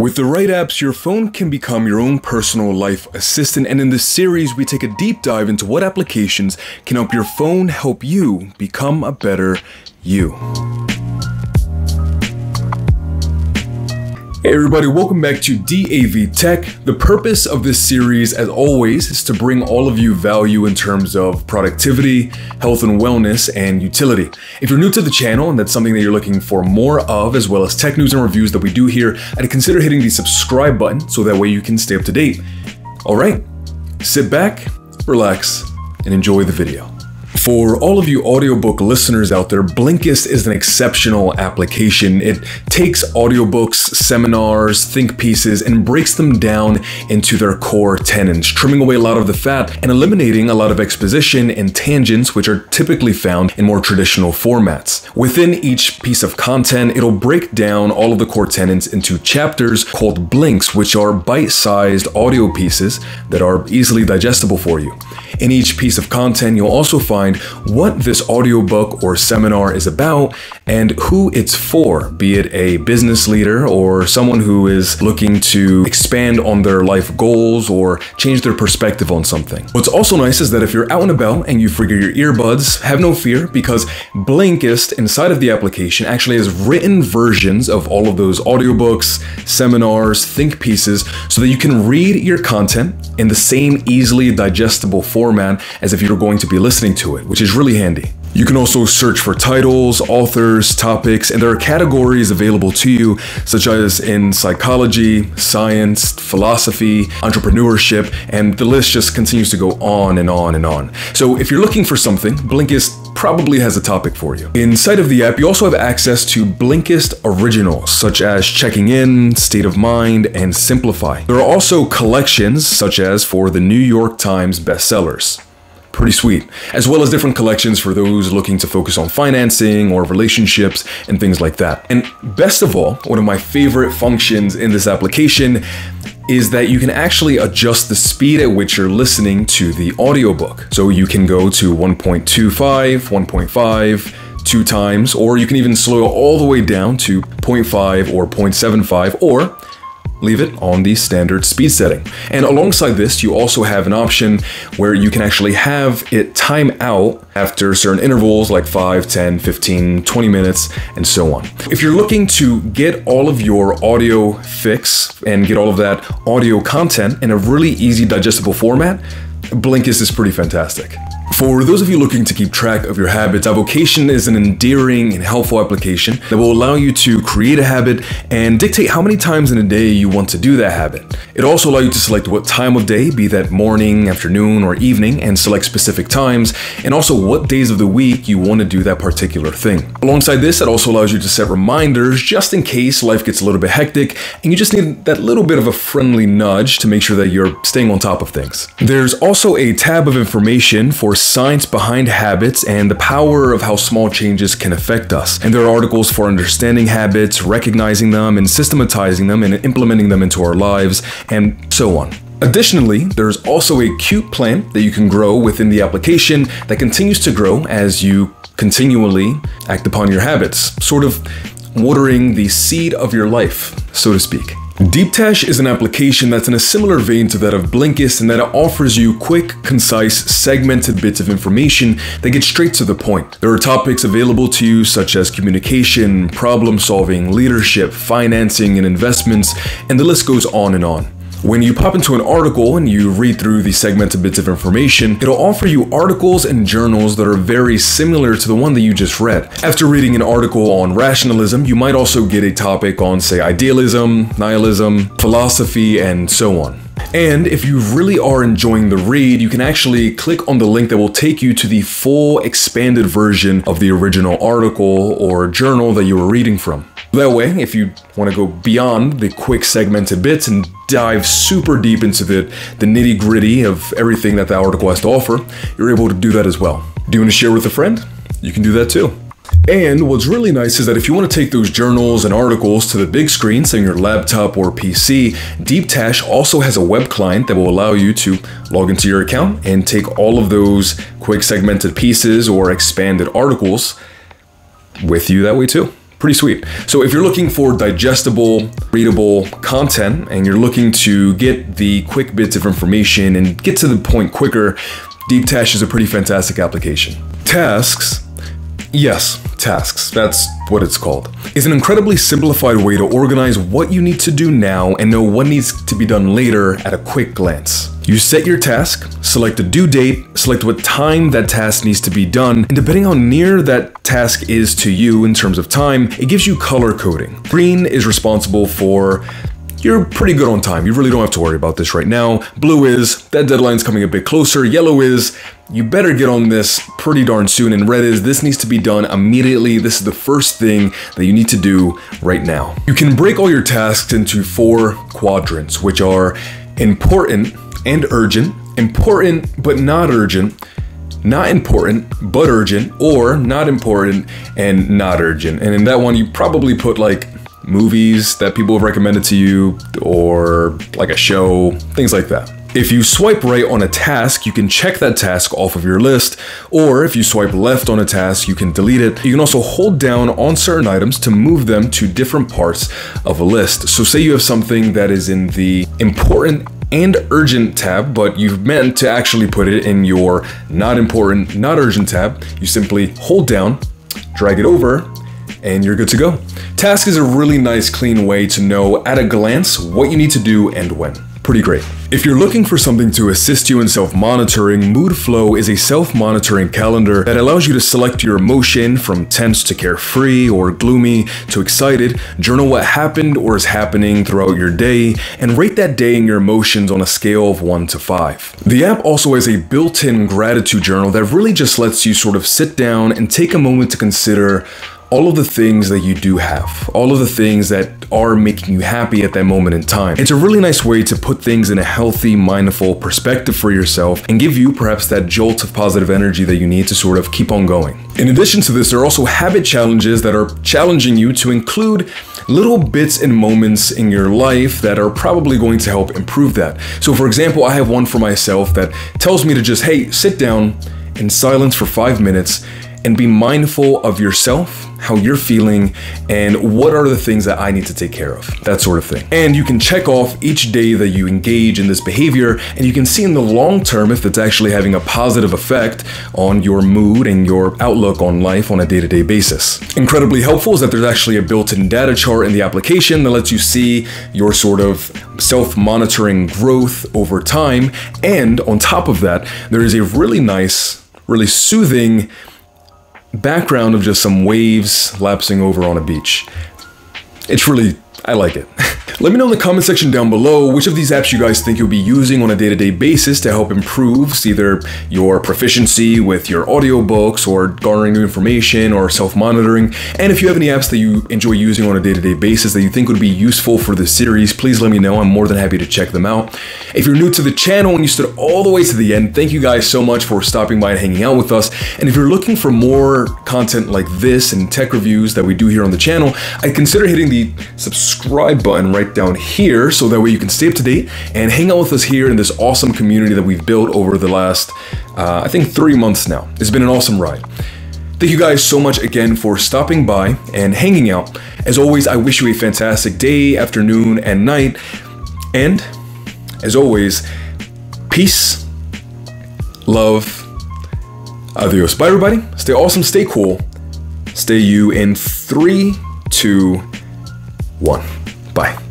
With the right apps, your phone can become your own personal life assistant, and in this series, we take a deep dive into what applications can help your phone help you become a better you. Hey everybody, welcome back to DAV Tech. The purpose of this series, as always, is to bring all of you value in terms of productivity, health and wellness, and utility. If you're new to the channel and that's something that you're looking for more of, as well as tech news and reviews that we do here, I'd consider hitting the subscribe button so that way you can stay up to date. All right, sit back, relax, and enjoy the video. For all of you audiobook listeners out there, Blinkist is an exceptional application. It takes audiobooks, seminars, think pieces, and breaks them down into their core tenets, trimming away a lot of the fat and eliminating a lot of exposition and tangents, which are typically found in more traditional formats. Within each piece of content, it'll break down all of the core tenets into chapters called blinks, which are bite-sized audio pieces that are easily digestible for you. In each piece of content, you'll also find what this audiobook or seminar is about and who it's for, be it a business leader or someone who is looking to expand on their life goals or change their perspective on something. What's also nice is that if you're out and about and you forget your earbuds, have no fear, because Blinkist inside of the application actually has written versions of all of those audiobooks, seminars, think pieces, so that you can read your content in the same easily digestible format as if you were going to be listening to it, which is really handy. You can also search for titles, authors, topics, and there are categories available to you, such as in psychology, science, philosophy, entrepreneurship, and the list just continues to go on and on and on. So if you're looking for something, Blinkist probably has a topic for you. Inside of the app, you also have access to Blinkist originals, such as Checking In, State of Mind, and Simplify. There are also collections, such as for the New York Times bestsellers. Pretty sweet, as well as different collections for those looking to focus on financing or relationships and things like that. And best of all, one of my favorite functions in this application is that you can actually adjust the speed at which you're listening to the audiobook. So you can go to 1.25, 1.5, 2 times, or you can even slow all the way down to 0.5 or 0.75, or leave it on the standard speed setting. And alongside this, you also have an option where you can actually have it time out after certain intervals, like 5, 10, 15, 20 minutes, and so on. If you're looking to get all of your audio fix and get all of that audio content in a really easy digestible format, Blinkist is pretty fantastic. For those of you looking to keep track of your habits, Avocation is an endearing and helpful application that will allow you to create a habit and dictate how many times in a day you want to do that habit. It also allows you to select what time of day, be that morning, afternoon, or evening, and select specific times, and also what days of the week you want to do that particular thing. Alongside this, it also allows you to set reminders just in case life gets a little bit hectic and you just need that little bit of a friendly nudge to make sure that you're staying on top of things. There's also a tab of information for science behind habits and the power of how small changes can affect us. And there are articles for understanding habits, recognizing them, and systematizing them, and implementing them into our lives, and so on. Additionally, there's also a cute plant that you can grow within the application that continues to grow as you continually act upon your habits, sort of watering the seed of your life, so to speak. Deepstash is an application that's in a similar vein to that of Blinkist in that it offers you quick, concise, segmented bits of information that get straight to the point. There are topics available to you such as communication, problem solving, leadership, financing and investments, and the list goes on and on. When you pop into an article and you read through the segmented bits of information, it'll offer you articles and journals that are very similar to the one that you just read. After reading an article on rationalism, you might also get a topic on, say, idealism, nihilism, philosophy, and so on. And if you really are enjoying the read, you can actually click on the link that will take you to the full expanded version of the original article or journal that you were reading from. That way, if you want to go beyond the quick segmented bits and dive super deep into the nitty-gritty of everything that the article has to offer, you're able to do that as well. Do you want to share with a friend? You can do that too. And what's really nice is that if you want to take those journals and articles to the big screen, say your laptop or PC, Deepstash also has a web client that will allow you to log into your account and take all of those quick segmented pieces or expanded articles with you that way too. pretty sweet. So if you're looking for digestible, readable content and you're looking to get the quick bits of information and get to the point quicker, Deepstash is a pretty fantastic application. Tasks, yes, Tasks, that's what it's called, is an incredibly simplified way to organize what you need to do now and know what needs to be done later at a quick glance. You set your task, select a due date, select what time that task needs to be done, and depending on how near that task is to you in terms of time, it gives you color coding. Green is responsible for you're pretty good on time, you really don't have to worry about this right now. Blue is, that deadline's coming a bit closer. Yellow is, you better get on this pretty darn soon. And red is, this needs to be done immediately. This is the first thing that you need to do right now. You can break all your tasks into 4 quadrants, which are important and urgent, important but not urgent, not important but urgent, or not important and not urgent. And in that one, you probably put like movies that people have recommended to you, or like a show, things like that. If you swipe right on a task, you can check that task off of your list, or if you swipe left on a task, you can delete it. You can also hold down on certain items to move them to different parts of a list. So say you have something that is in the important and urgent tab, but you've meant to actually put it in your not important, not urgent tab, you simply hold down, drag it over, and you're good to go. Task is a really nice, clean way to know at a glance what you need to do and when. Pretty great. If you're looking for something to assist you in self-monitoring, Moodflow is a self-monitoring calendar that allows you to select your emotion from tense to carefree or gloomy to excited, journal what happened or is happening throughout your day, and rate that day and your emotions on a scale of 1 to 5. The app also has a built-in gratitude journal that really just lets you sort of sit down and take a moment to consider all of the things that you do have, all of the things that are making you happy at that moment in time. It's a really nice way to put things in a healthy, mindful perspective for yourself and give you perhaps that jolt of positive energy that you need to sort of keep on going. In addition to this, there are also habit challenges that are challenging you to include little bits and moments in your life that are probably going to help improve that. So for example, I have one for myself that tells me to just, hey, sit down in silence for 5 minutes and be mindful of yourself, how you're feeling, and what are the things that I need to take care of, that sort of thing. And you can check off each day that you engage in this behavior, and you can see in the long term if it's actually having a positive effect on your mood and your outlook on life on a day-to-day basis. Incredibly helpful is that there's actually a built-in data chart in the application that lets you see your sort of self-monitoring growth over time. And on top of that, there is a really nice, really soothing background of just some waves lapsing over on a beach. It's really, I like it. Let me know in the comment section down below which of these apps you guys think you'll be using on a day-to-day basis to help improve either your proficiency with your audiobooks or garnering new information or self-monitoring. And if you have any apps that you enjoy using on a day-to-day basis that you think would be useful for this series, please let me know. I'm more than happy to check them out. If you're new to the channel and you stood all the way to the end, thank you guys so much for stopping by and hanging out with us. And if you're looking for more content like this and tech reviews that we do here on the channel, I'd consider hitting the subscribe button right down here so that way you can stay up to date and hang out with us here in this awesome community that we've built over the last I think 3 months now. It's been an awesome ride. Thank you guys so much again for stopping by and hanging out. As always, I wish you a fantastic day, afternoon, and night, and as always, peace, love, adios. Bye everybody, stay awesome, stay cool, stay you in 3, 2, 1. Bye.